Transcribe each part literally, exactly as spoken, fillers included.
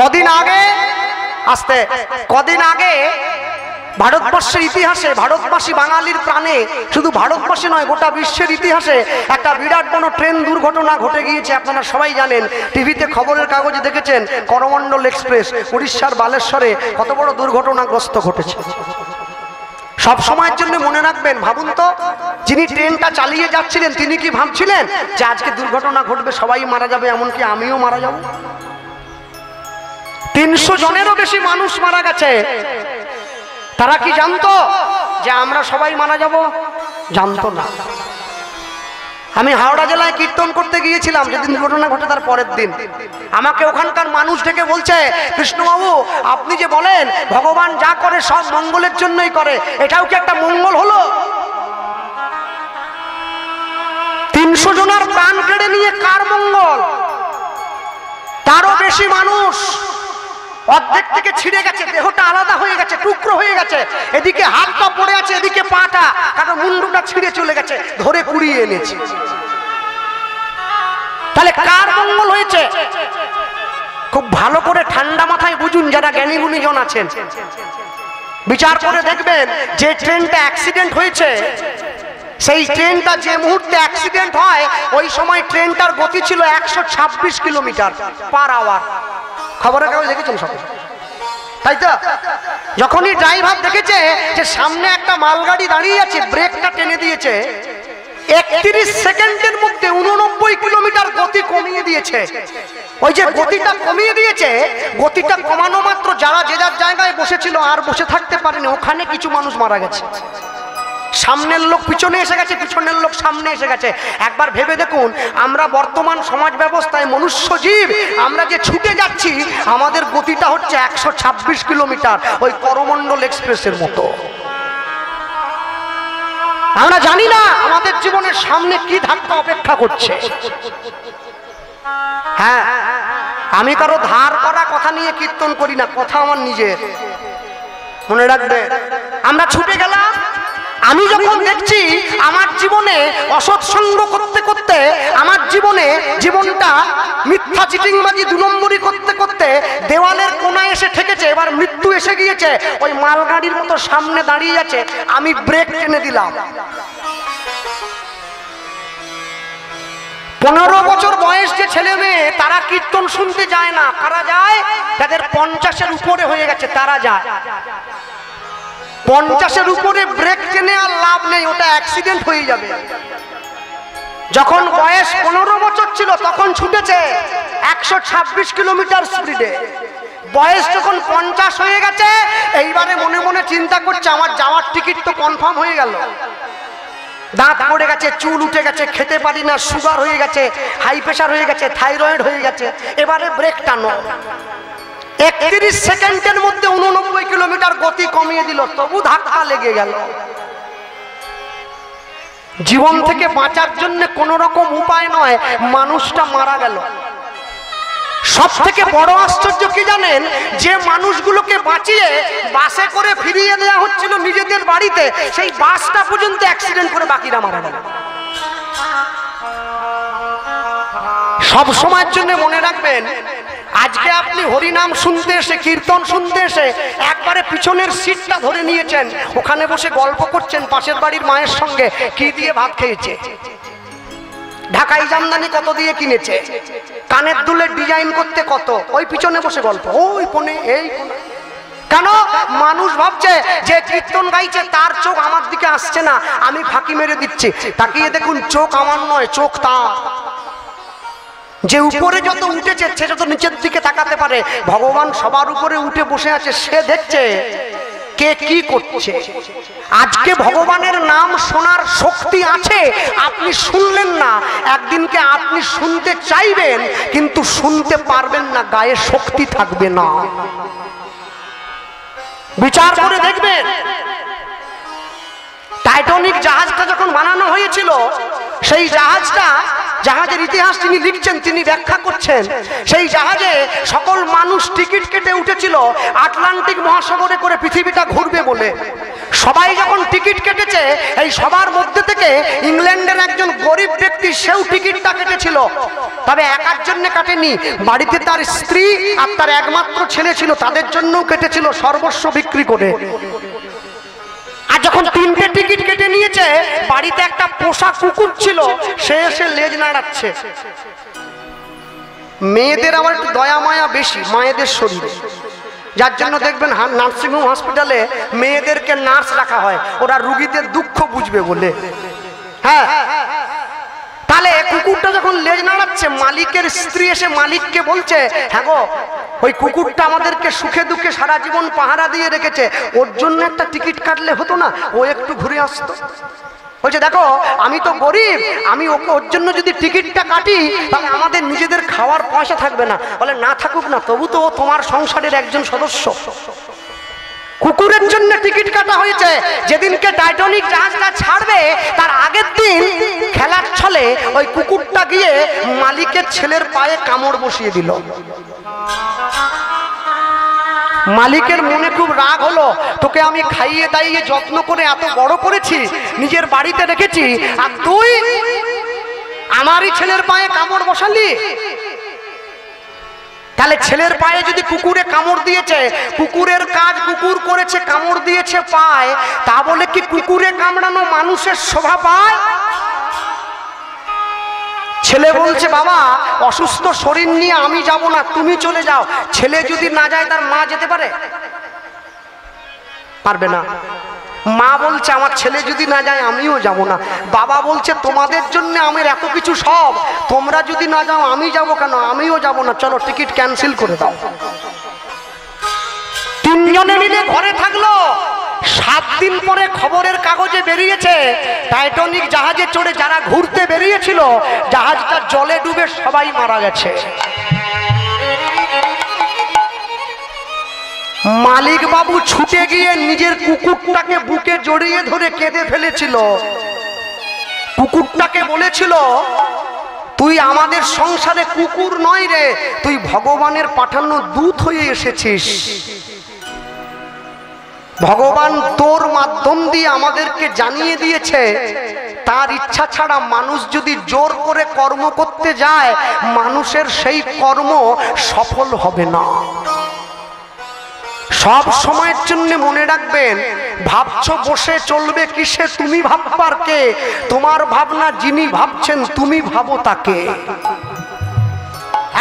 कदिन आगे आस्ते कदिन आगे भारतवर्षের इतिहासे भारतवासी बांगालीर प्राणे शुधु भारतवर्षे नय गोटा विश्वेर इतिहासे एकटा बिराट बड़ो ट्रेन दुर्घटना घटे गियेछे। आपनारा सबाई जानेन, टीवीते खबरेर कागजे देखेछेन করমন্ডল एक्सप्रेस उड़िष्यार बालेश्वरे कत बड़ो दुर्घटनाग्रस्त घटेছে। सब समय मने राखबेन, भाबुन तो जिनि ट्रेनटा चालिये जाच्छिलेन तिनि कि भाबछिलेन जे आजके दुर्घटना घटबे सबाई मारा जाबे एमनकि आमिओ मारा जाब? तीनशो जनेरो बेशी मानुष मारा गेছে। तारा कि जानतो जे आमरा सबाई मारा जाबो? जानतो ना। आमी हावड़ा जिलाय कीर्तन करते गियेछिलाम, जेदिन घटना घटे तार परेर दिन आमाके ओखानकार मानुष डेके बोलछे, कृष्णबाबू आपनि जे बोलेन भगवान जा करे सब मंगलेर जन्यई करे, एटाओ कि एकटा मंगल हलो? तीनशो जनार प्राण केड़े निये कार मंगल? तारो बेशी मानुष অর্ধেক থেকে ছিড়ে গেছে, দেহটা আলাদা হয়ে গেছে, টুকরো হয়ে গেছে, এদিকে হাতটা পড়ে আছে, এদিকে পাটা, কারণ মুন্ডুটা ছিড়ে চলে গেছে, ধরে কুড়িয়ে এনেছে। তাহলে কার মঙ্গল হয়েছে? খুব ভালো করে ঠান্ডা মাথায় বুঝুন যারা জ্ঞানী গুণীজন আছেন, বিচার করে দেখবেন যে ট্রেনটা অ্যাক্সিডেন্ট হয়েছে সেই ট্রেনটা যে মুহূর্তে অ্যাক্সিডেন্ট হয় ওই সময় ট্রেনটার গতি ছিল একশো ছাব্বিশ কিলোমিটার পার আওয়ার। खबर कागज देखे सब तई तो जखनी ड्राइवर देखे सामने एक मालगाड़ी दाड़ी ब्रेकटा टेने दिए एकत्रिश सेकेंडर मध्य ऊननब्बे किलोमीटर गति कमिए दिए गतिटा कमिए दिए गतिटा कमानो मात्र जरा जे जार जगह बसेছিল আর বসে থাকতে পারেনি। ওখানে কিছু মানুষ মারা গেছে, সামনের লোক পিছনে এসে গেছে, পিছনের লোক সামনে এসে গেছে। একবার ভেবে দেখুন আমরা বর্তমান সমাজ ব্যবস্থায় মনুষ্য জীব আমরা যে ছুটে যাচ্ছি আমাদের গতিটা হচ্ছে একশো ছাব্বিশ কিলোমিটার ওই করমন্ডল এক্সপ্রেসের মতো। আমরা জানি না আমাদের জীবনের সামনে কি ধাক্কা অপেক্ষা করছে। হ্যাঁ, আমি কারো ধার করা কথা নিয়ে কীর্তন করি না, কথা আমার নিজের, মনে রাখবে। আমরা ছুটে গেলাম, আমি যখন দেখছি আমার জীবনে অসৎসঙ্গ করতে করতে আমার জীবনে জীবনটা মিথ্যা চিটিংবাজি দু নম্বরি করতে করতে দেওয়ালের কোনায় এসে ঠেকেছে, এবার মৃত্যু এসে গিয়েছে, ওই মালগাড়ির মতো সামনে দাঁড়িয়ে আছে, আমি ব্রেক টেনে দিলাম। পনেরো বছর বয়স যে ছেলে মেয়ে তারা কীর্তন শুনতে যায় না, কারা যায়? তাদের পঞ্চাশের উপরে হয়ে গেছে তারা যায়। পঞ্চাশের উপরে ব্রেক টেনে আর লাভ নেই, ওটা অ্যাক্সিডেন্ট হয়ে যাবে। যখন বয়স পনেরো বছর ছিল তখন ছুটেছে একশো ছাব্বিশ কিলোমিটার স্পিডে, বয়স যখন পঞ্চাশ হয়ে গেছে এইবারে মনে মনে চিন্তা করছে আমার যাওয়ার টিকিট তো কনফার্ম হয়ে গেল, দাঁত পড়ে গেছে, চুল উঠে গেছে, খেতে পারি না, সুগার হয়ে গেছে, হাই প্রেশার হয়ে গেছে, থাইরয়েড হয়ে গেছে, এবারে ব্রেক টানো। একত্রিশ সেকেন্ডের মধ্যে উননব্বই কিলোমিটার গতি কমিয়ে দিল, তবু ধাক্কা লেগে গেল। জীবন থেকে বাঁচার জন্য কোনো রকম উপায় নয়, মানুষটা মারা গেল। সব থেকে বড় আশ্চর্য কি জানেন? যে মানুষগুলোকে বাঁচিয়ে বাসে করে ফিরিয়ে দেওয়া হচ্ছিল নিজেদের বাড়িতে, সেই বাসটা পর্যন্ত অ্যাক্সিডেন্ট করে বাকিরা মারা গেল। সব সময়ের জন্য মনে রাখবেন, আজকে আপনি হরিনাম শুনতে এসে কীর্তন শুনতে এসে একবারে পিছনের সিটটা ধরে নিয়েছেন, ওখানে বসে গল্প করছেন পাশের বাড়ির মায়ের সঙ্গে কি দিয়ে ভাত খেয়েছে, ঢাকাই জামদানি কত দিয়ে কিনেছে, কানের দুলের ডিজাইন করতে কত, ওই পিছনে বসে গল্প, ওই কোণে এই কোণে। কেন? মানুষ ভাবছে যে কীর্তন গাইছে তার চোখ আমার দিকে আসছে না, আমি ফাঁকি মেরে দিচ্ছি। তাকিয়ে দেখুন, চোখ আমার নয়, চোখ তার। যে উপরে যত উঠেছে সে যত নিচের দিকে তাকাতে পারে, ভগবান সবার উপরে উঠে বসে আছে, সে দেখছে কে কি করছে। আজকে ভগবানের নাম শোনার শক্তি আছে, আপনি শুনলেন না, একদিনকে আপনি শুনতে চাইবেন কিন্তু শুনতে পারবেন না, গায়ে শক্তি থাকবে না। বিচার করে দেখবেন, টাইটানিক জাহাজটা যখন বানানো হয়েছিল সেই জাহাজটা জাহাজের ইতিহাস তিনি লিখছেন, তিনি ব্যাখ্যা করছেন। সেই জাহাজে সকল মানুষ টিকিট কেটে উঠেছিল আটলান্টিক মহাসাগরে করে পৃথিবীটা ঘুরবে বলে। সবাই যখন টিকিট কেটেছে, এই সবার মধ্যে থেকে ইংল্যান্ডের একজন গরিব ব্যক্তি সেও টিকিটটা কেটেছিল। তবে একার জন্য কাটেনি, বাড়িতে তার স্ত্রী আর তার একমাত্র ছেলে ছিল, তাদের জন্যও কেটেছিল সর্বস্ব বিক্রি করে। আর যখন তিনটে টিকিট কেটে নিয়েছে, বাড়িতে একটা পোষা কুকুর ছিল, সে এসে লেজ নাড়াচ্ছে। মেয়েদের আবার একটু দয়া মায়া বেশি মায়েদের শরীরে, যার জন্য দেখবেন নার্সিংহোম হসপিটালে মেয়েদেরকে নার্স রাখা হয়, ওরা রুগীদের দুঃখ বুঝবে বলে। হ্যাঁ, তাহলে কুকুরটা যখন লেজ নাড়াচ্ছে, মালিকের স্ত্রী এসে মালিককে বলছে, হ্যাঁ গো, ওই কুকুরটা আমাদেরকে সুখে দুঃখে সারা জীবন পাহারা দিয়ে রেখেছে, ওর জন্য একটা টিকিট কাটলে হতো না, ও একটু ঘুরে আসতো। বলছে, দেখো আমি তো গরিব, আমি ওকে ওর জন্য যদি টিকিটটা কাটি তাহলে আমাদের নিজেদের খাওয়ার পয়সা থাকবে না। বলে, না থাকুক না, তবু তো তোমার সংসারের একজন সদস্য। কুকুরের জন্য টিকিট কাটা হয়েছে। যেদিনকে টাইটানিক জাহাজটা ছাড়বে তার আগের দিন খেলার ছলে ওই কুকুরটা গিয়ে মালিকের ছেলের পায়ে কামড় বসিয়ে দিল। মালিকের মনে খুব রাগ হলো, তোকে আমি খাইয়ে দাইয়ে যত্ন করে এত বড় করেছি, নিজের বাড়িতে রেখেছি, আর তুই আমারই ছেলের পায়ে কামড় বসালি। তাহলে ছেলের পায়ে যদি কুকুরে কামড় দিয়েছে, কুকুরের কাজ কুকুর করেছে, কামড় দিয়েছে পায়, তা বলে কি কুকুরে কামড়ানো মানুষের শোভা পায়? ছেলে বলছে, বাবা অসুস্থ শরীর নিয়ে আমি যাব না, তুমি চলে যাও। ছেলে যদি না যায় তার মা যেতে পারে? পারবে না। মা বলছে, আমার ছেলে যদি না যায় আমিও যাব না। বাবা বলছে, তোমাদের জন্য আমার এত কিছু সব, তোমরা যদি না যাও আমি যাব কেন? আমিও যাব না, চলো টিকিট ক্যান্সেল করে দাও। তিনজনে মিলে ঘরে থাকলো। সাত দিন পরে খবরের কাগজে বেরিয়েছে, টাইটানিক জাহাজে চড়ে যারা ঘুরতে বেরিয়েছিল জাহাজটা জলে ডুবে সবাই মারা গেছে। মালিক বাবু ছুটে গিয়ে নিজের কুকুরটাকে বুকে জড়িয়ে ধরে কেঁদে ফেলেছিল। কুকুরটাকে বলেছিল, তুই আমাদের সংসারে কুকুর নয় রে, তুই ভগবানের পাঠানো দূত হয়ে এসেছিস। ভগবান তোর মাধ্যম দিয়ে আমাদেরকে জানিয়ে দিয়েছে, তার ইচ্ছা ছাড়া মানুষ যদি জোর করে কর্ম করতে যায়, মানুষের সেই কর্ম সফল হবে না। সব সময়ের জন্য মনে রাখবেন, ভাবছো বসে চলবে কিসে, তুমি ভাববার কে? তোমার ভাবনা যিনি ভাবছেন তুমি ভাবো তাকে।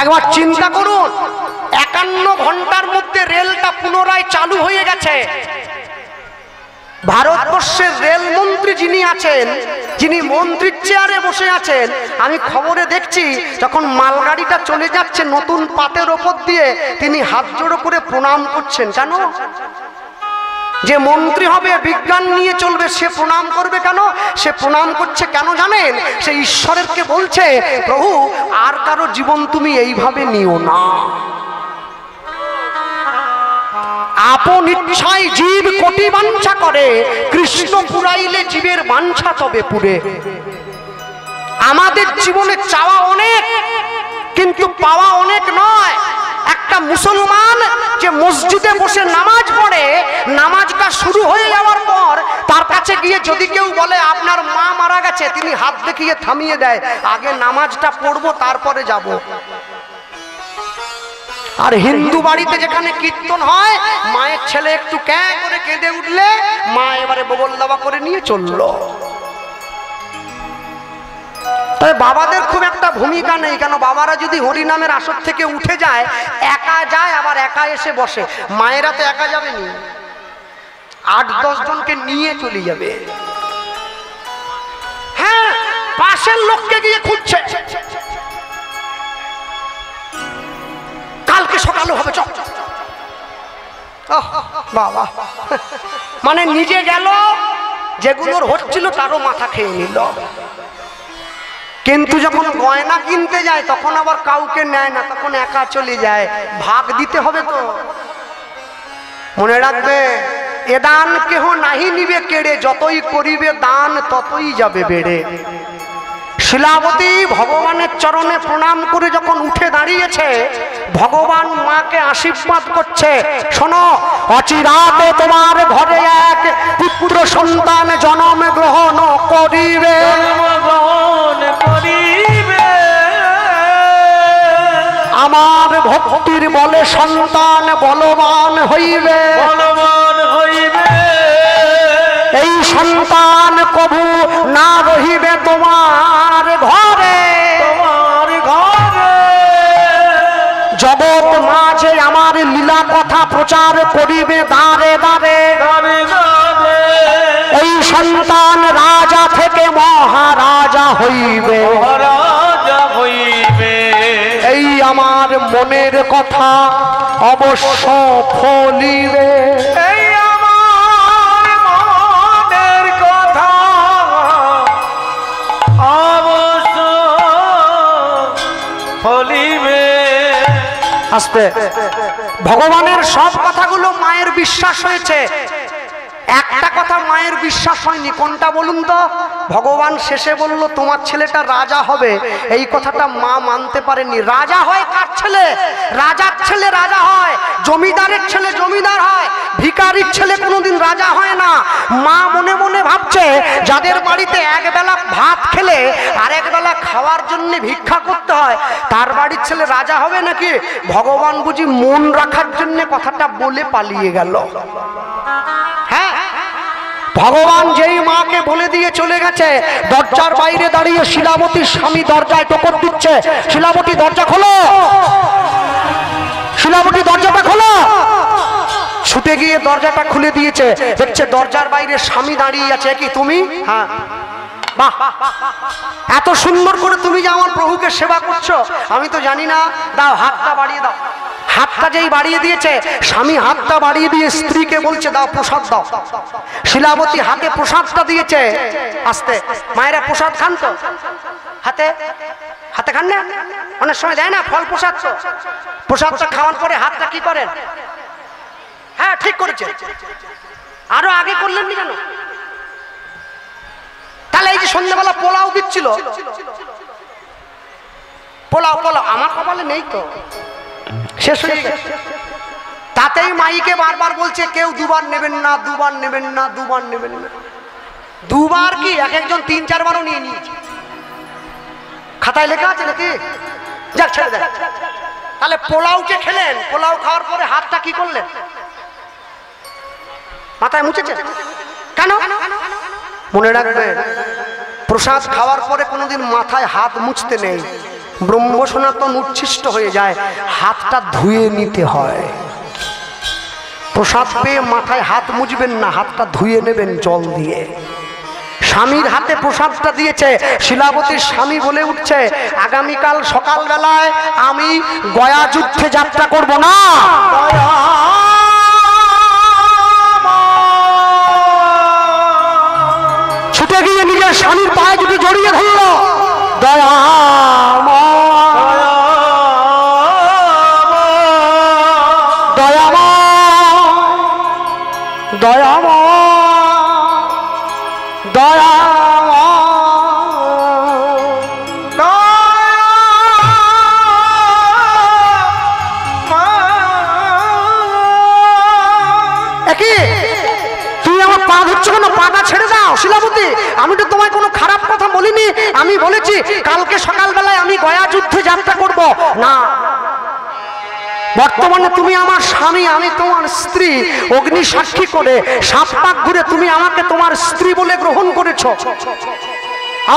একবার চিন্তা করুন, একান্ন ঘন্টার মধ্যে রেলটা পুনরায় চালু হয়ে গেছে। ভারতবর্ষের রেলমন্ত্রী যিনি আছেন, যিনি মন্ত্রীর চেয়ারে বসে আছেন, আমি খবরে দেখছি যখন মালগাড়িটা চলে যাচ্ছে নতুন পাতের ওপর দিয়ে, তিনি হাত জোড়ো করে প্রণাম করছেন। জানো, যে মন্ত্রী হবে, বিজ্ঞান নিয়ে চলবে, সে প্রণাম করবে কেন? সে প্রণাম করছে কেন জানেন? সে ঈশ্বরেরকে বলছে, প্রভু আর কারো জীবন তুমি এইভাবে নিও না। আপন ইচ্ছায় জীব কোটি বাঞ্ছা করে, কৃষ্ণ পুরাইলে জীবের বাঞ্ছা তবে পুরে। আমাদের জীবনে চাওয়া অনেক কিন্তু পাওয়া অনেক নয়। একটা মুসলমান যে মসজিদে বসে নামাজ পড়ে, নামাজটা শুরু হয়ে যাওয়ার পর তার কাছে গিয়ে যদি কেউ বলে আপনার মা মারা গেছে, তিনি হাত দেখিয়ে থামিয়ে দেয়, আগে নামাজটা পড়বো তারপরে যাব। আর হিন্দু বাড়িতে যেখানে কীর্তন হয়, মায়ের ছেলে একটু ক্যাঁ করে কেঁদে উঠলে মা এবারে বগল দাবা করে নিয়ে চলল। তবে বাবাদের খুব একটা ভূমিকা নেই, কেন বাবারা যদি হরিনামের আসর থেকে উঠে যায়, একা যায় আবার একা এসে বসে। মায়েরা তো একা যাবে নি, আট দশ জনকে নিয়ে চলে যাবে। হ্যাঁ, পাশের লোককে গিয়ে খুঁজছে, কালকে সকালে হবে, চল। ওহ বাবা, মানে নিজে গেল, যেগুলোর হচ্ছিল তারও মাথা খেয়ে নিল। কিন্তু যখন গয়না কিনতে যায় তখন আবার কাউকে নেয় না, তখন একা চলে যায়, ভাগ দিতে হবে। তো মনে রাখবে, এ দান কেহ নাহি নিবে কেড়ে, যতই করিবে দান ততই যাবে বেড়ে। শিলাবতী ভগবানের চরণে প্রণাম করে যখন উঠে দাঁড়িয়েছে ভগবান মাকে আশীর্বাদ করছে, শোনো অচিরাতে তোমার ঘরে এক পুত্র সন্তান জন্ম গ্রহণ করিবে। আমার ভক্তির বলে সন্তান বলবান হইবে, এই সন্তান কবু না রহিবে তোমার ঘরে। জগৎ মাঝে আমার লীলা কথা প্রচার করিবে দাঁড়ে দাঁড়ে, এই সন্তান রাজা থেকে মহারাজা হইবে। এই আমার মনের কথা অবশ্য ফলিবে, আসবে। ভগবানের সব কথাগুলো মায়ের বিশ্বাস হয়েছে, একটা কথা মায়ের বিশ্বাস হয়নি, কোনটা বলুন তো? ভগবান শেষে বলল তোমার ছেলেটা রাজা হবে, এই কথাটা মা মানতে পারেনি। রাজা হয় কার ছেলে? রাজার ছেলে রাজা হয়, জমিদারের ছেলে জমিদার হয়, ভিখারির ছেলে কোনোদিন রাজা হয় না। মা মনে মনে ভাবছে যাদের বাড়িতে একবেলা ভাত খেলে আর একবেলা খাওয়ার জন্য ভিক্ষা করতে হয় তার বাড়ির ছেলে রাজা হবে নাকি? ভগবান বুঝি মন রাখার জন্য কথাটা বলে পালিয়ে গেল। হ্যাঁ, ভগবান যেই মাকে বলে দিয়ে চলে গেছে, দরজার বাইরে দাঁড়িয়ে শিলাবতীর স্বামী দরজায় টোকর দিচ্ছে, শিলাবতী দরজা খোলো, শিলাবতী দরজাটা খোলো। ছুটে গিয়ে দরজাটা খুলে দিয়েছে, দেখছে দরজার বাইরে স্বামী দাঁড়িয়ে আছে। কি তুমি? হ্যাঁ। বাহ, এত সুন্দর করে তুমি যে আমার প্রভুকে সেবা করছো আমি তো জানি না, দাও হাতটা বাড়িয়ে দাও। হাতটা যেই বাড়িয়ে দিয়েছে স্বামী, হাতটা বাড়িয়ে দিয়ে স্ত্রীকে বলছে দাও প্রসাদ দাও। শিলাবতী হাতে প্রসাদটা দিয়েছে। আস্তে মায়েরা প্রসাদ খান তো? হাতে হাতে খান না অনেক সময়, দেয় না ফল প্রসাদ। প্রসাদটা খাওয়ার পরে হাতটা কি করেন? হ্যাঁ ঠিক করেছে, আরো আগে করলেন নি কেন? তাহলে এই যে সন্ধ্যাবেলা পোলাও দিচ্ছিল, পোলাও পোলাও আমার কপালে নেই তো, শেষ হয়ে গেছে। তাতেই মাইকে বারবার বলছে কেউ দুবার নেবেন না, দুবার নেবেন না, দুবার নেবেন না। দুবার কি এক একজন তিন চারবারও নিয়ে নিয়েছে, খাতায় লেখা আছে নাকি? যাক ছেড়ে দেখ। তাহলে পোলাওকে খেলেন, পোলাও খাওয়ার পরে হাতটা কি করলেন? মাথায় মুছেছে কেন? মনে রাখবেন প্রসাদ খাওয়ার পরে কোনোদিন মাথায় হাত মুছতে নেই, ব্রহ্ম সনাতন উচ্ছিষ্ট হয়ে যায়, হাতটা ধুয়ে নিতে হয়। প্রসাদ পেয়ে মাথায় হাত মুছবেন না, হাতটা ধুয়ে নেবেন জল দিয়ে। স্বামীর হাতে প্রসাদটা দিয়েছে, শিলাবতীর স্বামী বলে উঠছে আগামীকাল সকালবেলায় আমি গয়া যুদ্ধে যাত্রা করব না। ছুটে গিয়ে নিজের স্বামীর পায়ে দুটো জড়িয়ে ধরল, দয়া শিলাবতী, আমি তো তোমায় কোনো খারাপ কথা বলিনি, আমি বলেছি কালকে সকালবেলায় আমি গয়া যুদ্ধে যাত্রা করব না। বর্তমানে তুমি আমার স্বামী, আমি তোমার স্ত্রী, অগ্নি সাক্ষী করে সাত পাক ঘুরে তুমি আমাকে তোমার স্ত্রী বলে গ্রহণ করেছো।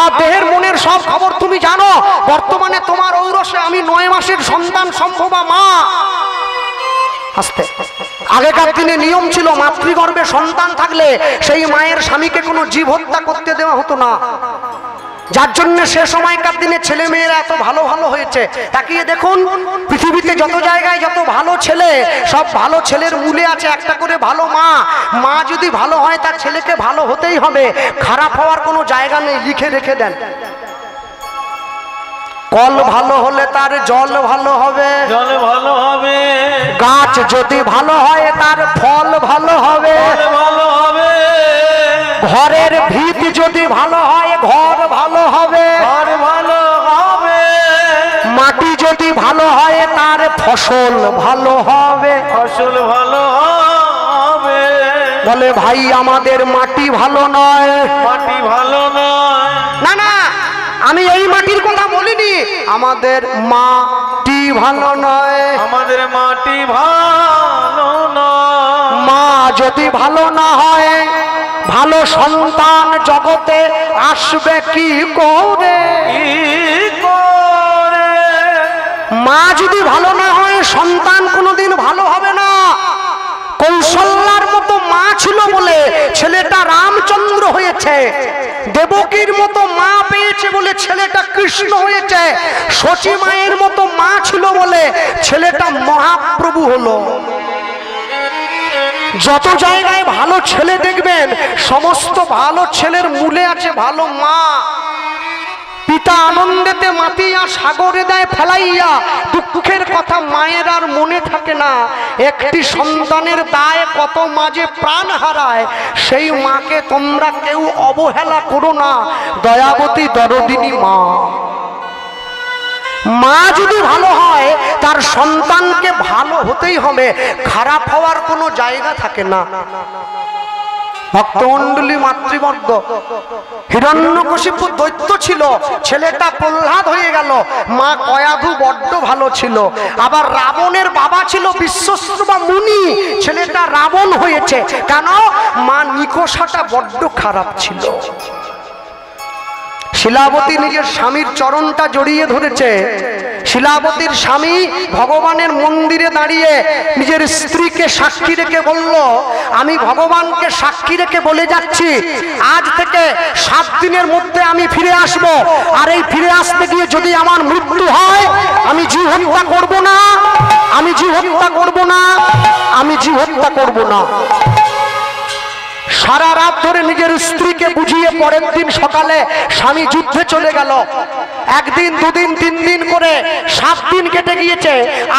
আর দেহের মনের সব খবর তুমি জানো। বর্তমানে তোমার ঔরসে আমি নয় মাসের সন্তান সম্ভবা মা। আস্তে, আগেকার দিনে নিয়ম ছিল মাতৃগর্ভে সন্তান থাকলে সেই মায়ের স্বামীকে কোনো জীব হত্যা করতে দেওয়া হতো না, যার জন্য সে সময়কার দিনে ছেলে মেয়েরা এত ভালো ভালো হয়েছে। তাকিয়ে দেখুন পৃথিবীতে যত জায়গায় যত ভালো ছেলে, সব ভালো ছেলের মূলে আছে একটা করে ভালো মা। মা যদি ভালো হয় তার ছেলেকে ভালো হতেই হবে, খারাপ হওয়ার কোনো জায়গা নেই, লিখে রেখে দেন। কল ভালো হলে তার জল ভালো হবে, জল ভালো হবে। গাছ যদি ভালো হয় তার ফল ভালো হবে, ভালো হবে। ঘরের ভিত যদি ভালো হয় ঘর ভালো হবে, ঘর ভালো আপনার ফসল ভালো হবে, ফসল ভালো হবে। বলে ভাই আমাদের মাটি ভালো নয়, মাটি ভালো নয়। না না আমি এই মাটির কথা বলিনি, আমাদের মাটি ভালো নয়, আমাদের মাটি ভালো নয়। মা যদি ভালো না হয় ভালো সন্তান জগতে আসবে কি করে? মা যদি ভালো না হয় সন্তান কোনোদিন ভালো হবে না। কৌশল্যার মতো মা ছিল বলে ছেলেটা রামচন্দ্র হয়েছে, দেবকীর মতো মা পেয়েছে বলে ছেলেটা কৃষ্ণ হয়েছে, শচী মায়ের মতো মা ছিল বলে ছেলেটা মহাপ্রভু হলো। যত জায়গায় ভালো ছেলে দেখবেন সমস্ত ভালো ছেলের মূলে আছে ভালো মা। পিতা আনন্দেতে মাতিয়া সাগরে দেয় ফেলাইয়া, দুঃখের কথা মায়ের আর মনে থাকে না। একটি সন্তানের দায়ে কত মাঝে প্রাণ হারায়, সেই মাকে তোমরা কেউ অবহেলা করো না, দয়াবতী দরদিনী মা। মা যদি ভালো হয় তার সন্তানকে ভালো হতেই হবে, খারাপ হওয়ার কোনো জায়গা থাকে না। ভক্তমণ্ডলী মাতৃবর্গ, হিরণ্যকশিপু দৈত্য ছিল, ছেলেটা প্রহ্লাদ হয়ে গেল, মা কয়াধু বড্ড ভালো ছিল। আবার রাবণের বাবা ছিল বিশ্বশ্রবা মুনি, ছেলেটা রাবণ হয়েছে, কেন? মা নিকষাটা বড্ড খারাপ ছিল। শিলাবতী নিজের স্বামীর চরণটা জড়িয়ে ধরেছে। শিলাবতীর স্বামী ভগবানের মন্দিরে দাঁড়িয়ে নিজের স্ত্রীকে সাক্ষী রেখে বলল, আমি ভগবানকে সাক্ষী রেখে বলে যাচ্ছি আজ থেকে সাত দিনের মধ্যে আমি ফিরে আসব, আর এই ফিরে আসতে গিয়ে যদি আমার মৃত্যু হয় আমি জীব হত্যা করব না, আমি জীব হত্যা করব না, আমি জীব হত্যা করব না। সারা রাত ধরে নিজের স্ত্রীকে বুঝিয়ে পরের দিন সকালে স্বামী যুদ্ধে চলে গেল। একদিন দুদিন তিন দিন করে সাত দিন কেটে গিয়েছে।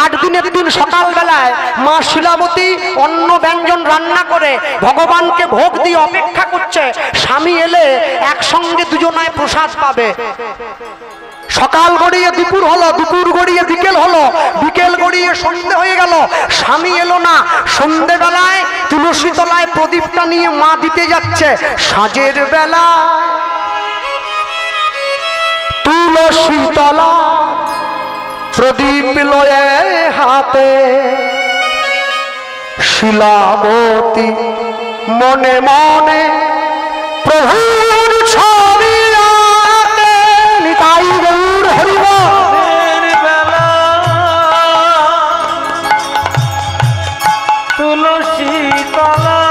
আট দিনের দিন সকালবেলায় মা শিলাবতী অন্ন ব্যঞ্জন রান্না করে ভগবানকে ভোগ দিয়ে অপেক্ষা করছে, স্বামী এলে একসঙ্গে দুজনায় প্রসাদ পাবে। সকাল গড়িয়ে দুপুর হলো, দুপুর গড়িয়ে বিকেল হলো, বিকেল গড়িয়ে সন্ধে হয়ে গেল, স্বামী এলো না। সন্ধেবেলায় তুলসী তলায় প্রদীপটা নিয়ে মা দিতে যাচ্ছে, সাঁঝের বেলা তুলসী তলা প্রদীপ লয়ে হাতে শিলাবতী মনে মনে প্রভুর ছবি তাই গৌর হরিব। তুলসী তলা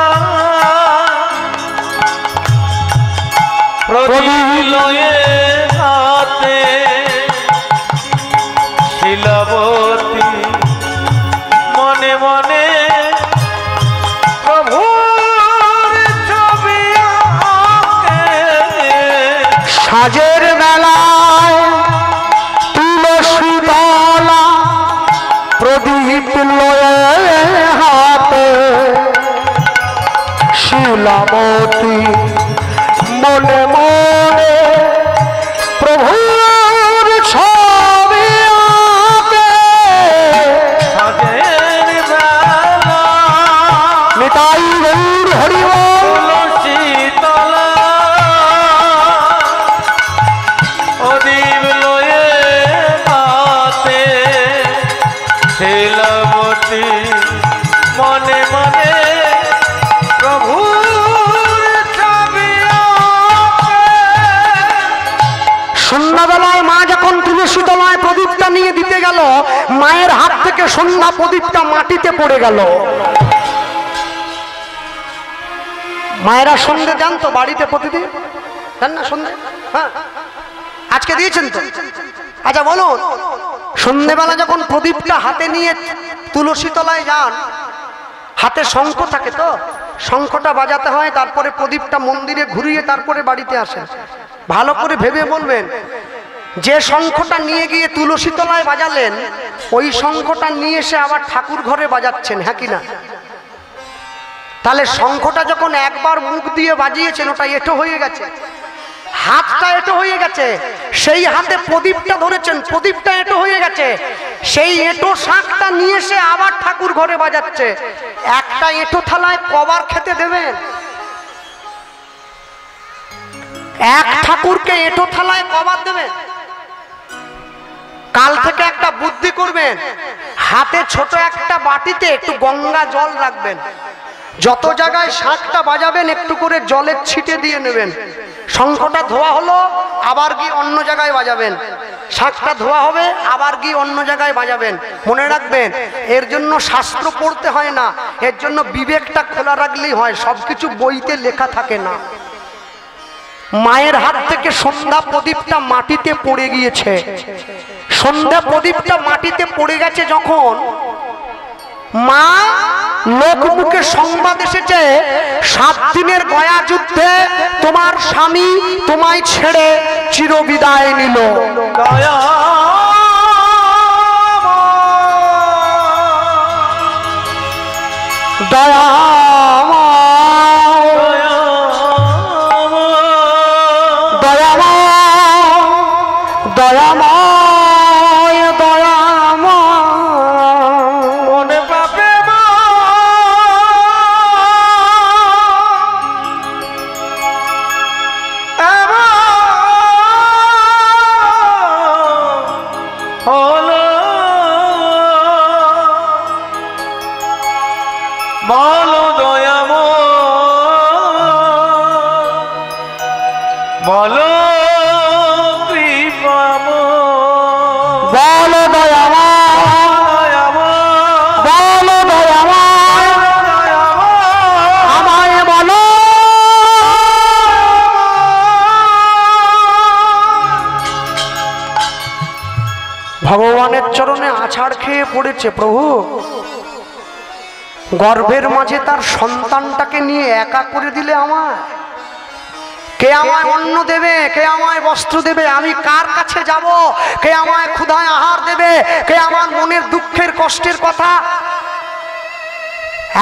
প্রদীপ লয়ে হাতে শিলাবতী মনে মনে প্রভুর ছবি সাজের মেলা। শিলাবতী মনে মনে প্রভুর ছবি নিতাই গৌর হরি। প্রদীপটা নিয়ে দিতে গেল, মায়ের হাত থেকে সন্ধ্যা প্রদীপটা মাটিতে পড়ে গেল। মায়েরা সন্ধ্যে দেন তো বাড়িতে প্রতিদিন, দেন না সন্ধ্যে? হ্যাঁ আজকে দিয়েছেন তো। আচ্ছা বলুন, সন্ধ্যেবেলা যখন প্রদীপটা হাতে নিয়ে তুলসী তলায় যান, হাতে শঙ্খ থাকে তো, শঙ্খটা বাজাতে হয়, তারপরে প্রদীপটা মন্দিরে ঘুরিয়ে তারপরে বাড়িতে আসেন। ভালো করে ভেবে বলবেন, যে শঙ্খটা নিয়ে গিয়ে তুলসী তলায় বাজালেন ওই শঙ্খটা নিয়ে এসে আবার ঠাকুর ঘরে বাজাচ্ছেন, হ্যাঁ কি না? তাহলে শঙ্খটা যখন একবার মুখ দিয়ে বাজিয়েছেন ওটা এঁটো হয়ে গেছে, हाथटा एटो हो गेছে সেই হাতে প্রদীপটা ধরেছেন প্রদীপটা এটো হয়ে গেছে সেই এটো শাকটা নিয়ে এসে আবার ঠাকুর ঘরে বাজাচ্ছে একটা এটো থালায় কবার খেতে দেবেন এক ঠাকুরকে এটো থালায় কবার দেবেন কাল থেকে একটা বুদ্ধি করবেন হাতে ছোট একটা বাটিতে একটু গঙ্গা জল রাখবেন যত জায়গায় শাকটা বাজাবেন একটু করে জলের ছিটে দিয়ে নেবেন শঙ্খটা ধোয়া হলো আবার গিয়ে অন্য জায়গায় বাজাবেন শাকটা ধোয়া হবে আবার গিয়ে অন্য জায়গায় বাজাবেন মনে রাখবেন এর জন্য শাস্ত্র পড়তে হয় না এর জন্য বিবেকটা খোলা রাখলেই হয় সবকিছু বইতে লেখা থাকে না মায়ের হাত থেকে সন্ধ্যা প্রদীপটা মাটিতে পড়ে গিয়েছে সন্ধ্যা প্রদীপটা মাটিতে পড়ে গেছে যখন মা লোকমুখে সংবাদ এসেছে সাত দিনের গয়া যুদ্ধে তোমার স্বামী তোমায় ছেড়ে চিরবিদায় নিল ভগবানের চরণে আছাড় খেয়ে পড়েছে প্রভু গর্ভের মাঝে তার সন্তানটাকে নিয়ে একা করে দিলে আমার কে আমায় অন্ন দেবে কে আমায় বস্ত্র দেবে আমি কার কাছে যাব কে আমায় ক্ষুধায় আহার দেবে কে আমার মনের দুঃখের কষ্টের কথা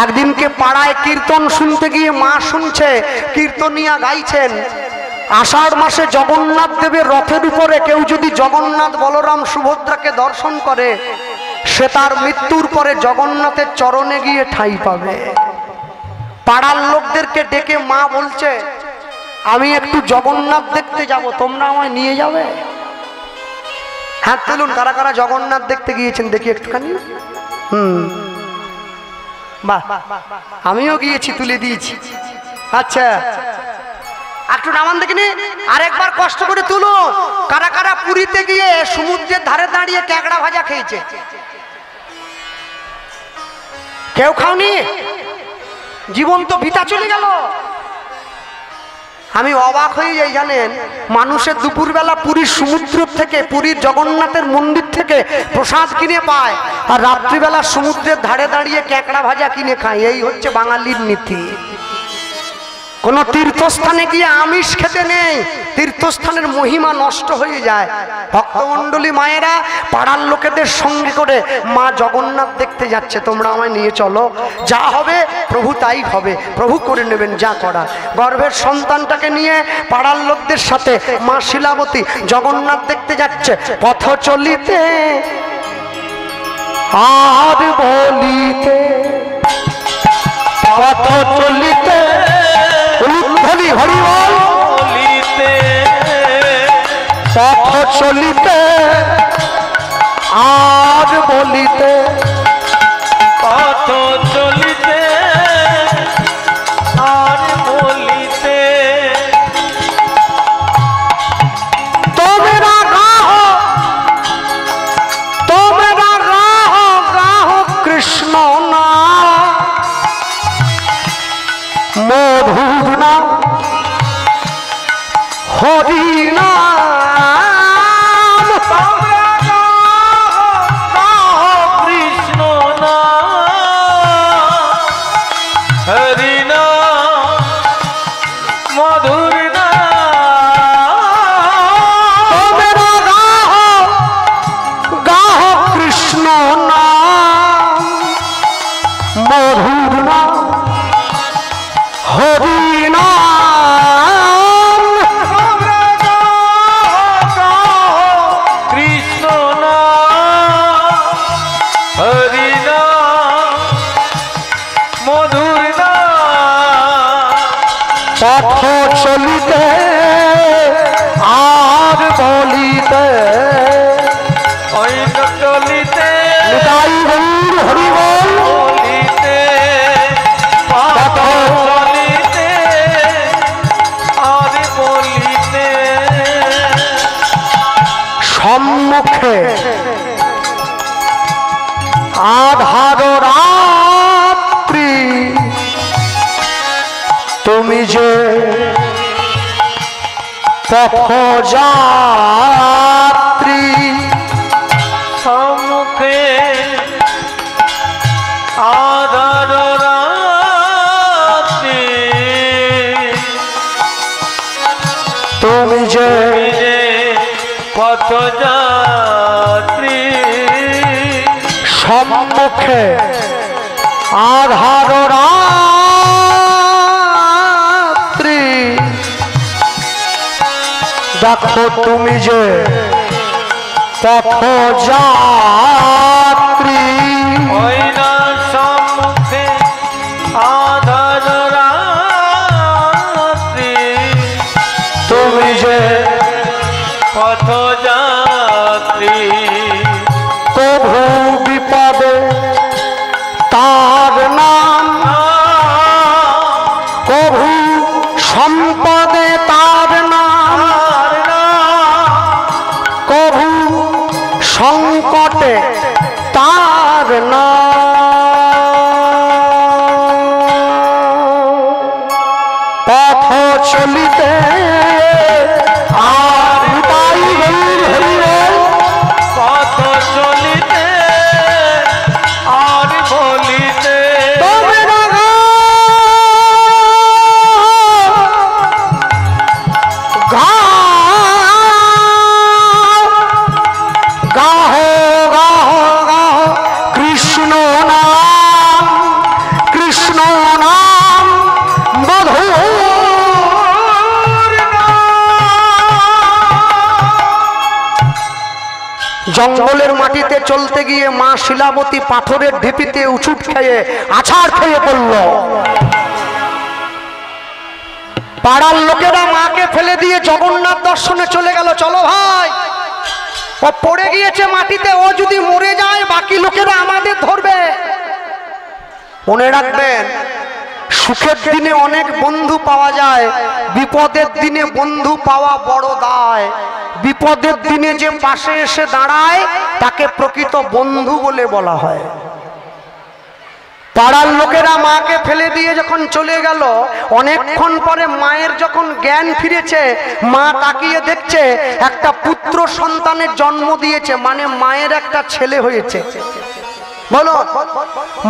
একদিনকে পাড়ায় কীর্তন শুনতে গিয়ে মা শুনছে কীর্তনিয়া গাইছেন আষাঢ় মাসে জগন্নাথ দেবের রথের উপরে কেউ যদি জগন্নাথ বলরাম সুভদ্রাকে দর্শন করে সে তার মৃত্যুর পরে জগন্নাথের চরণে গিয়ে ঠাঁই পাবে পাড়ার লোকদেরকে ডেকে মা বলছে আমি একটু জগন্নাথ দেখতে যাব তোমরা আমায় নিয়ে যাবে হাত তুলুন কারা কারা জগন্নাথ দেখতে গিয়েছেন দেখি একটুখানি হুম বাহ আমিও গিয়েছি তুলে দিয়েছি আচ্ছা একটু নামান দেখিনি আরেকবার কষ্ট করে তুলো কারা কারা পুরীতে গিয়ে সমুদ্রের ধারে দাঁড়িয়ে ক্যাকড়া ভাজা খেয়েছে কেউ খাওনি জীবন তো ভিতা চলে গেল আমি অবাক হয়ে যাই জানেন মানুষের দুপুরবেলা পুরীর সমুদ্র থেকে পুরীর জগন্নাথের মন্দির থেকে প্রসাদ কিনে পায় আর রাত্রিবেলা সমুদ্রের ধারে দাঁড়িয়ে ক্যাকড়া ভাজা কিনে খায় এই হচ্ছে বাঙালির নীতি কোনো তীর্থস্থানে গিয়ে আমিষ খেতে নেই তীর্থস্থানের মহিমা নষ্ট হয়ে যায় ভক্তমণ্ডলী মায়েরা পাড়ার লোকেদের সঙ্গে করে মা জগন্নাথ দেখতে যাচ্ছে তোমরা আমায় নিয়ে চলো যা হবে প্রভু তাই হবে প্রভু করে নেবেন যা করা গর্ভের সন্তানটাকে নিয়ে পাড়ার লোকদের সাথে মা শিলাবতী জগন্নাথ দেখতে যাচ্ছে পথ চলিতে আর বলিতে পথ চলিতে হরিতে পথ চলিতে আর বলিতে পথ চলিতে আর বলিতে তোমরা গাহ তোমরা গাহ গাহ কৃষ্ণ না মধুর না Hari Naam Gaho Krishna Naam Hari Naam Madhur Naam Tumra Gaho Gaho Krishna Naam Madhur Naam Hari Naam पथ चलिते आर बोलिते चलिते निताई गौर हरि बोल बोलिते पथ चलिते आर बोलिते सम्मुखे आधार रात्रि तुमी जे पथयात्री सम्मुखे आधार रात्रि तुमी जे पथयात्री सम्मुखे आधार रात्रि देखो तुमी जे पथयात्री सम्मुखे आधार रात्रि तुमी जे पथयात्री तार नाम कभू सम्पदे तार नाम कभू संकटे तार नाम पथ चलिते जंगलेर माटीते चलते गिये माँ शिलावती पाथरेर ढेपिते उछुट खेये आछाड़ खेये पड़लो। पाड़ार लोकेरा माके फेले दिये जगन्नाथ दर्शने चले गेलो। चलो भाई ओ पड़े गियेछे माटीते, ओ जोदि मरे जाय बाकी लोकेरा आमादेर धरबे। मने राखबेन सुखेर दिने अनेक बंधु पावा जाय, विपदेर दिने बंधु पावा बड़ो दाय। विपदेर दिने जे पाशे एसे दाड़ाय ताके प्रकृत बंधु बोले बोला हय। पाड़ार लोकेरा माके फेले दिये जखन चले गेल, अनेकक्षण परे मायेर जखन ज्ञान फिरेछे, मा ताकिये देखछे एकटा पुत्र सन्तानेर जन्म दियेछे, माने मायेर एकटा छेले हयेछे। बोलो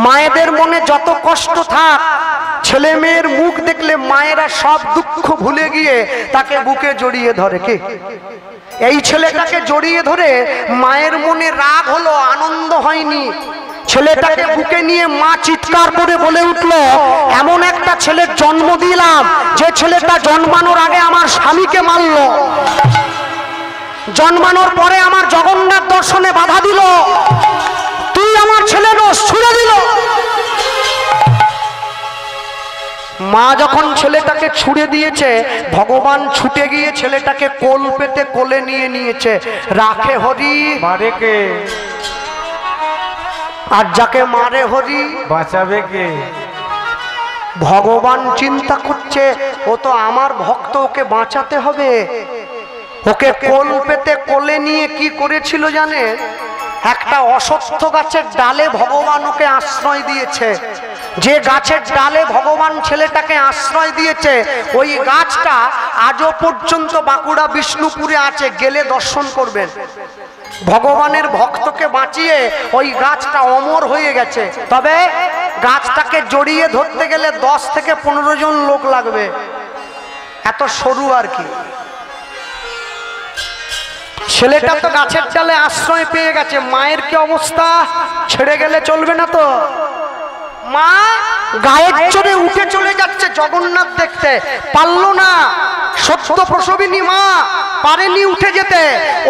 मायेदेर मने जत कष्ट थाक छेले मेयेर मुख देखले मायेरा सब दुःख भूले गिये ताके बुके जड़िये धरे। के এই ছেলেটাকে জড়িয়ে ধরে মায়ের মনে রাগ হলো, আনন্দ হয়নি। ছেলেটাকে বুকে নিয়ে মা চিৎকার করে বলে উঠল, এমন একটা ছেলের জন্ম দিলাম যে ছেলেটা জন্মানোর আগে আমার স্বামীকে মারলো, জন্মানোর পরে আমার জগন্নাথ দর্শনে বাধা দিল, তুই আমার ছেলের রস ছুঁড়ে দিল। মা যখন ছেলেটাকে ছুঁড়ে দিয়েছে, ভগবান ছুটে গিয়ে ছেলেটাকে কোল পেতে কোলে নিয়ে নিয়েছে। রাখে হরি মারে কে, আর যাকে মারে হরি বাঁচাবে কে? ভগবান চিন্তা করছে, ও তো আমার ভক্ত, ওকে বাঁচাতে হবে। ওকে কোল পেতে কোলে নিয়ে কি করেছিল জানে? একটা অশ্বত্থ গাছের ডালে ভগবান ওকে আশ্রয় দিয়েছে। যে গাছের ডালে ভগবান ছেলেটাকে আশ্রয় দিয়েছে ওই গাছটা আজও পর্যন্ত বাঁকুড়া বিষ্ণুপুরে আছে, গেলে দর্শন করবেন। ভগবানের ভক্তকে বাঁচিয়ে ওই গাছটা অমর হয়ে গেছে। তবে গাছটাকে জড়িয়ে ধরতে গেলে দশ থেকে পনেরো জন লোক লাগবে, এত সরু আর কি। ছেলেটা তো গাছের ডালে আশ্রয় পেয়ে গেছে, মায়ের কি অবস্থা? ছেড়ে গেলে চলবে না তো। মা গায়ের চড়ে উঠে চলে যাচ্ছে জগন্নাথ দেখতে, পারলো না। सत्य प्रसविनी मा पारेनी उठे जेते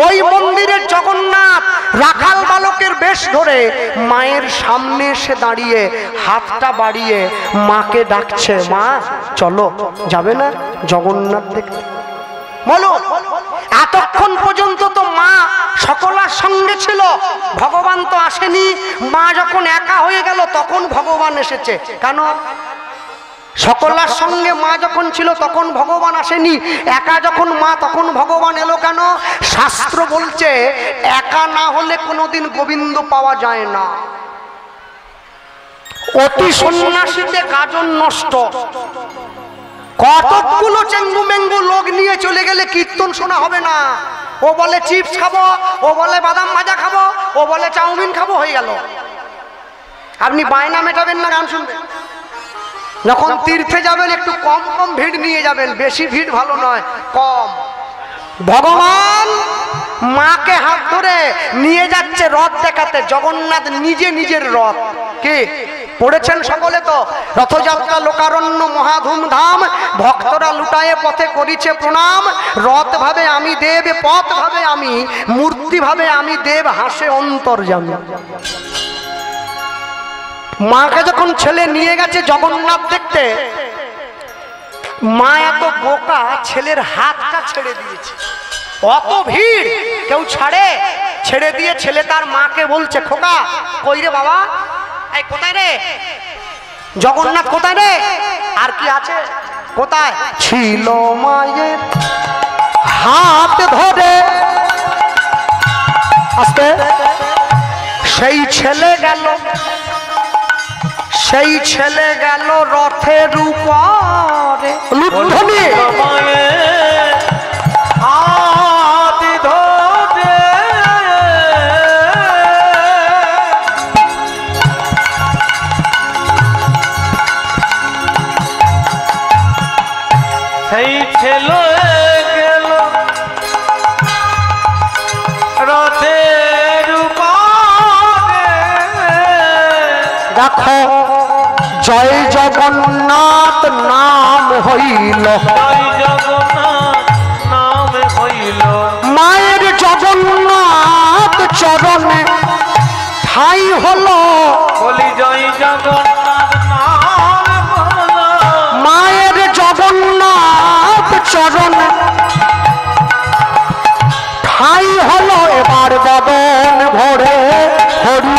ओई मंदिरे जगन्नाथ राखाल बालकेर बेश धरे मायेर सामने एसे दाड़िये हाथटा बाड़िये माके डाकछे, मा चलो जाबे ना जगन्नाथ देखते। बोलो एतक्षण पर्यन्त तो मा सकलार संगे छिलो, भगवान तो आसेनी। मा जखन एका हये गेल तखन भगवान एसेछे। केन सकलार संगे मा जखन छिलो तखन भगवान आसेनी, एका जखन मा तखन भगवान एलो केन? शास्त्र बोलछे एका ना होले कोनोदिन गोविंद पावा जाय ना। अति सन्यासीते गाजन नष्ट। कतগুলো চেঙ্গু মেঙ্গু লোক নিয়ে চলে গেলে কীর্তন শোনা হবে না। ও বলে চিপস খাবো, ও বলে বাদাম ভাজা খাবো, ও বলে চাউমিন খাবো, হয়ে গেল। আপনি বায়না মেটাবেন না গান শুনবেন। যখন তীর্থে যাবেন একটু কম কম ভিড় নিয়ে যাবেন, বেশি ভিড় ভালো নয়, কম। ভগবান মাকে হাত ধরে নিয়ে যাচ্ছে রথ দেখাতে। জগন্নাথ নিজে নিজের রথ কে পড়েছেন সকলে তো। রথযাত্রা লোকারণ্য মহাধুমধাম, ভক্তরা লুটায়ে পথে করিছে প্রণাম। রথ ভাবে আমি দেব, পথ ভাবে আমি, মূর্তি ভাবে আমি দেব, হাসে অন্তর্যামী। মাকে যখন ছেলে নিয়ে গেছে জগন্নাথ দেখতে, মা এত বোকা ছেলের হাতটা ছেড়ে দিয়েছে। অত ভিড় কেউ ছাড়ে? ছেড়ে দিয়ে ছেলে তার মাকে বলছে, খোকা কই রে বাবা, এই কোথায় রে জগন্নাথ, কোথায় রে? আর কি আছে? কোথায় ছিল মায়ের হাত ধরে? আস্তে। সেই ছেলে গেল, সেই ছেলে গেল রথের উপরে। লুঠনি जय जगन्नाथ नाम हईल, जय जगन्नाथ नाम हईल, मायर जगन्नाथ चरण ठाई हलो। जय जगन्नाथ नाम, मायर जगन्नाथ चरण ठाई हलो। एबार बदन भरे हरि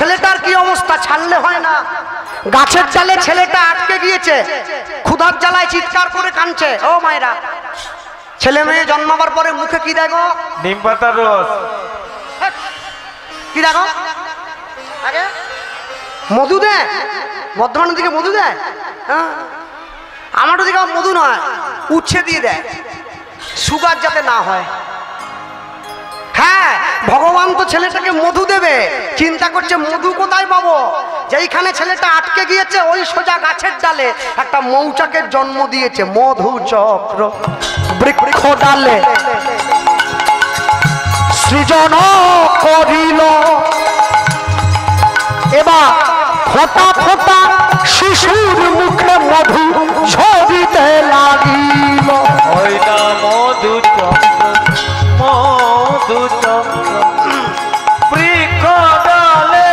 ছেলেটার কি অবস্থা, ছাড়লে হয় না। গাছের চালে ছেলেটা আটকে গিয়েছে, ক্ষুধার জ্বালায় চিৎকার করে কাঁদছে। ও মায়েরা, ছেলে মেয়ে জন্মাবার পরে মুখে কি দেয় গো? নিম পাতার রস। কি দেয় গো? আগে মধু দেয়, বর্ধমানের দিকে মধু দেয়, আমার দিকে মধু নয় উচ্ছে দিয়ে দেয়, সুগার যাতে না হয়। হ্যাঁ, ভগবান তো ছেলেটাকে মধু দেবে, চিন্তা করছে মধু কোথায় পাবো। যেইখানে ছেলেটা আটকে গিয়েছে ওই সোজা গাছের ডালে একটা মৌচাকের জন্ম দিয়েছে। মধু চক্র বৃক্ষ ডালে সৃজন করিল, এবার ফোঁটা ফোঁটা শিশুর মুখে মধু ঝরিতে লাগিল। মধু বৃক্ষ ডালে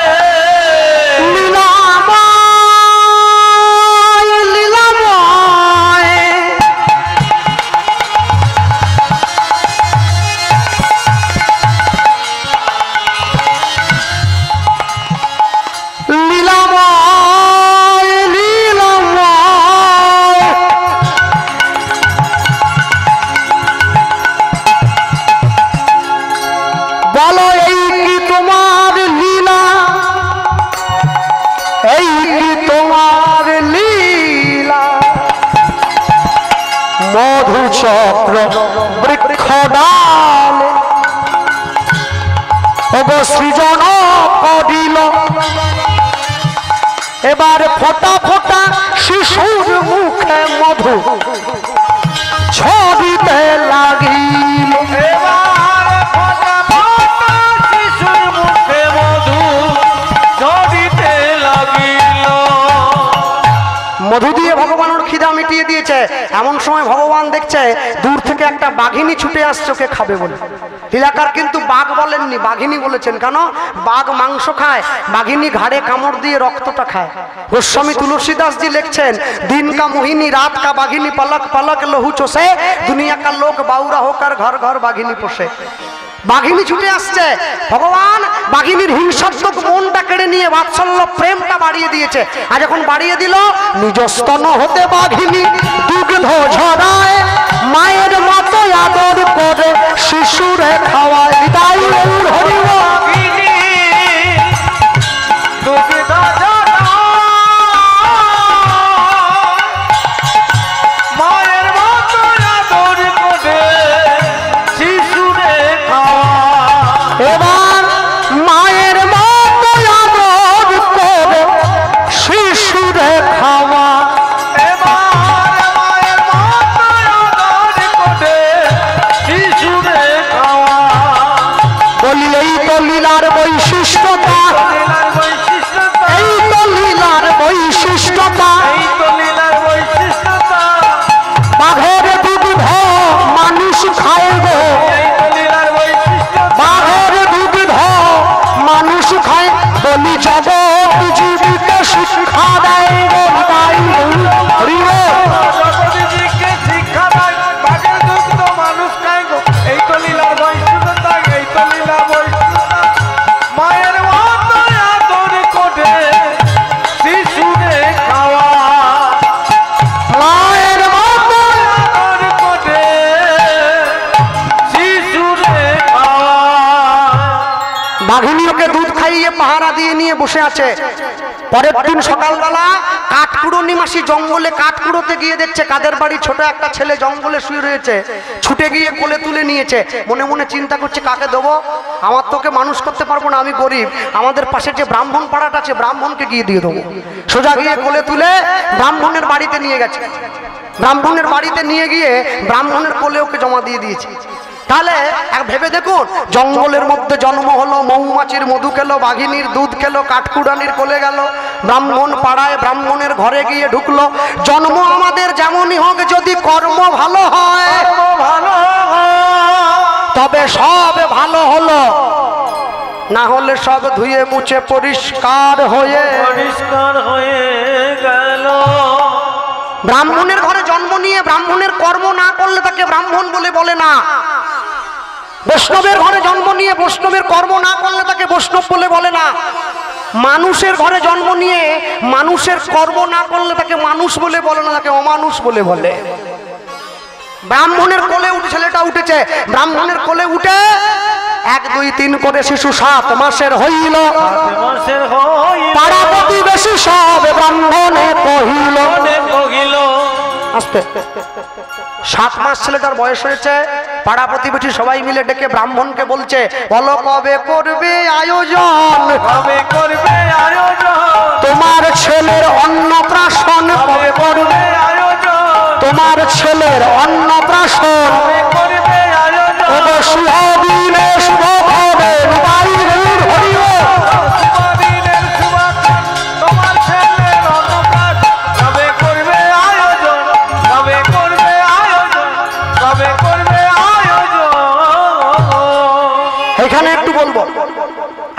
সৃজন করিল। এবার ফোটা ফোটা শিশুর মুখে মধু ছড়িতে লাগিল। মধু দিয়ে ভগবানের খিদা মিটিয়ে দিয়েছে। এমন সময় ভগবান দেখছে দূর থেকে একটা বাঘিনী ছুটে আসছে ওকে খাবে বলে। লীলাকার কিন্তু বাঘ বলেননি, বাঘিনী বলেছেন। কেন? বাঘ মাংস খায়, বাঘিনী ঘাড়ে কামড় দিয়ে রক্তটা খায়। গোস্বামী তুলসীদাসজি লিখছেন, দিন কা মোহিনী রাত কা বাঘিনী, পলক পলক লহু চোষে, দুনিয়া কা লোক বাউরা হোকার ঘর ঘর বাঘিনী পোষে। বাঘিনী ছুটে আসছে, ভগবান বাঘিনীর হিংসাত্মক মনটা কেড়ে নিয়ে বাৎসল্য প্রেমটা বাড়িয়ে দিয়েছে। আর যখন বাড়িয়ে দিল, নিজস্তন হতে বাঘিনী দুগ্ধ ঝরায়, মায়ের মতো আদর করে শিশুরে খাওয়ায়। তাই পরের দিন সকালবেলা কাঠকুড়োনি মাসি জঙ্গলে কাঠকুড়োতে গিয়ে দেখছে কাদের বাড়ি ছোট একটা ছেলে জঙ্গলে শুয়ে রয়েছে। ছুটে গিয়ে কোলে তুলে নিয়েছে। মনে মনে চিন্তা করছে, কাকে দেবো? আমার তোকে মানুষ করতে পারবো না, আমি গরিব। আমাদের পাশে যে ব্রাহ্মণ পাড়াটা আছে, ব্রাহ্মণকে গিয়ে দিয়ে দেবো। সোজা গিয়ে কোলে তুলে ব্রাহ্মণের বাড়িতে নিয়ে গেছে। ব্রাহ্মণের বাড়িতে নিয়ে গিয়ে ব্রাহ্মণের কোলে ওকে জমা দিয়ে দিয়েছে। তাহলে ভেবে দেখুন, জঙ্গলের মধ্যে জন্ম হলো, মৌমাছির মধু খেলো, বাঘিনীর দুধ খেলো, কাঠকুড়ানির কোলে গেল, ব্রাহ্মণ পাড়ায় ব্রাহ্মণের ঘরে গিয়ে ঢুকলো। জন্ম আমাদের যেমনই হোক, যদি কর্ম ভালো হয় তবে সব ভালো হলো, না হলে সব ধুয়ে মুছে পরিষ্কার হয়ে পরিষ্কার হয়ে গেল। ব্রাহ্মণের ঘরে জন্ম নিয়ে ব্রাহ্মণের কর্ম না করলে তাকে ব্রাহ্মণ বলে বলে না। বৈষ্ণবের ঘরে জন্ম নিয়ে বৈষ্ণবের কর্ম না করলে তাকে বৈষ্ণব বলে বলে না। মানুষের ঘরে জন্ম নিয়ে মানুষের কর্ম না করলে তাকে মানুষ বলে বলে না, তাকে অমানুষ বলে বলে। ব্রাহ্মণের কোলে উঠে ছেলেটা উঠেছে, ব্রাহ্মণের কোলে উঠে এক দুই তিন করে শিশু সাত মাসের হইল। পাড়া প্রতিবেশী সব ব্রাহ্মণে কহিল। আস্তে সাত মাস ছেলেটার বয়স হয়েছে। পাড়া প্রতিবেশী সবাই মিলে ডেকে ব্রাহ্মণকে বলছে, বলো কবে করবে আয়োজন, কবে করবে আয়োজন, তোমার ছেলের অন্নপ্রাশন কবে করবে আয়োজন, তোমার ছেলের অন্নপ্রাশন কবে করবে আয়োজন, ওগো শুভ দিনে শুভ হবে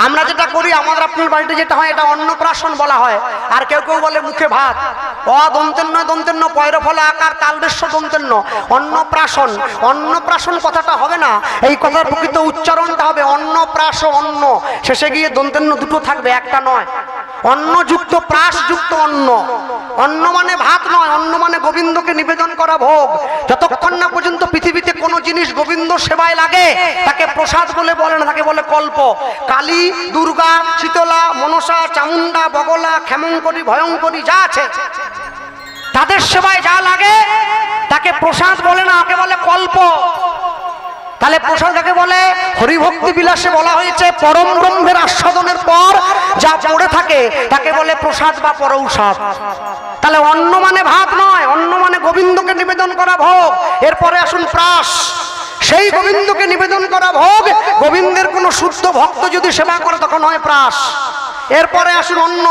আমরা যেটা করি। আমাদের আপনার বাড়িতে যেটা হয় এটা অন্নপ্রাশন বলা হয়। আর কেউ কেউ বলে মুখে ভাত, অদন্তেন্ন দন্তেন্ন পয়রফলা আকার তালবেশ্য দন্তেন্ন অন্নপ্রাশন। অন্নপ্রাশন কথাটা হবে না, এই কথার প্রকৃত উচ্চারণটা হবে অন্নপ্রাশ। অন্ন শেষে গিয়ে দন্তেন্ন দুটো থাকবে, একটা নয়। অন্নযুক্ত প্রাসযুক্ত অন্ন। অন্ন মানে ভাত নয়, অন্ন মানে গোবিন্দকে নিবেদন করা ভোগ। যতক্ষণ না পর্যন্ত পৃথিবীতে কোনো জিনিস গোবিন্দ সেবায় লাগে তাকে প্রসাদ বলে বলে না, তাকে বলে কল্প। কালী, দুর্গা, শীতলা, মনসা, চামুন্ডা, বগলা, ক্ষেমঙ্করী, ভয়ঙ্করী যা আছে তাদের সেবায় যা লাগে তাকে প্রসাদ বলে না, তাকে বলে কল্প। তাহলে পোশাকটাকে বলে হরি ভক্তি বিলাসে বলা হয়েছে পরম ব্রহ্মের আস্বাদনের পর যা পড়ে থাকে তাকে বলে প্রসাদ বা পরৌষধ। তাহলে অন্ন মানে ভাত নয়, অন্ন মানে গোবিন্দকে নিবেদন করা ভোগ। এরপরে আসুন প্রাস, সেই গোবিন্দকে নিবেদন করা ভোগ। গোবিন্দের কোনো শুদ্ধ ভক্ত যদি সেবা করে তখন হয় প্রাস। এরপরে আসুন অন্য,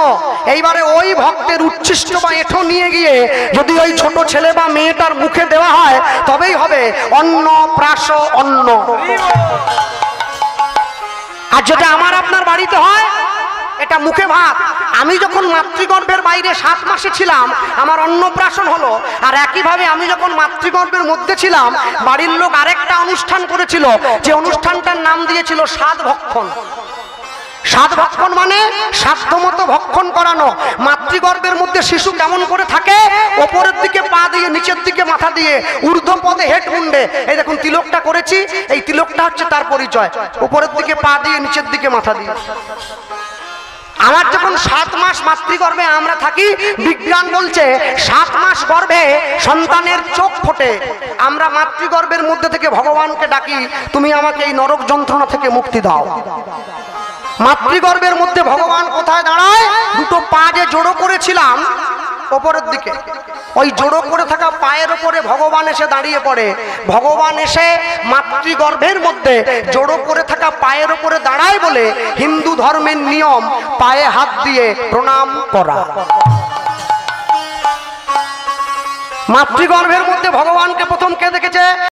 এইবারে ওই ভক্তের উচ্ছিষ্ট বা এঁঠো নিয়ে গিয়ে যদি ওই ছোট ছেলে বা মেয়েটার মুখে দেওয়া হয় তবেই হবে অন্ন প্রাস অন্ন। আর যেটা আমার আপনার বাড়িতে হয় এটা মুখে ভাত। আমি যখন মাতৃগর্ভের বাইরে সাত মাসে ছিলাম আমার অন্নপ্রাশন হলো, আর একইভাবে আমি যখন মাতৃগর্ভের মধ্যে ছিলাম বাড়ির লোক আরেকটা অনুষ্ঠান করেছিল, যে অনুষ্ঠানটার নাম দিয়েছিল সাত ভক্ষণ। সাত ভক্ষণ মানে সাধ্যমতো ভক্ষণ করানো। মাতৃগর্ভের মধ্যে শিশু কেমন করে থাকে, ওপরের দিকে পা দিয়ে নিচের দিকে মাথা দিয়ে ঊর্ধ্ব পদে হেড মুন্ডে, এই দেখুন তিলকটা করেছি, এই তিলকটা হচ্ছে তার পরিচয়, ওপরের দিকে পা দিয়ে নিচের দিকে মাথা দিয়ে। আমার যখন সাত মাস মাতৃগর্ভে আমরা থাকি, বিজ্ঞান বলছে সাত মাস গর্ভে সন্তানের চোখ ফোটে। আমরা মাতৃগর্ভের মধ্যে থেকে ভগবানকে ডাকি, তুমি আমাকে এই নরক যন্ত্রণা থেকে মুক্তি দাও। মাতৃগর্ভের মধ্যে ভগবান কোথায় দাঁড়ায়, দুটো পা যে জোড়ো করেছিলাম ওপরের দিকে, ওই জোড়ো করে থাকা পায়ের ওপরে ভগবান এসে দাঁড়িয়ে পড়ে। ভগবান এসে মাতৃগর্ভের মধ্যে জোড়ো করে থাকা পায়ের ওপরে দাঁড়ায় বলে হিন্দু ধর্মের নিয়ম পায়ে হাত দিয়ে প্রণাম করা। মাতৃগর্ভের মধ্যে ভগবানকে প্রথম কে দেখেছে?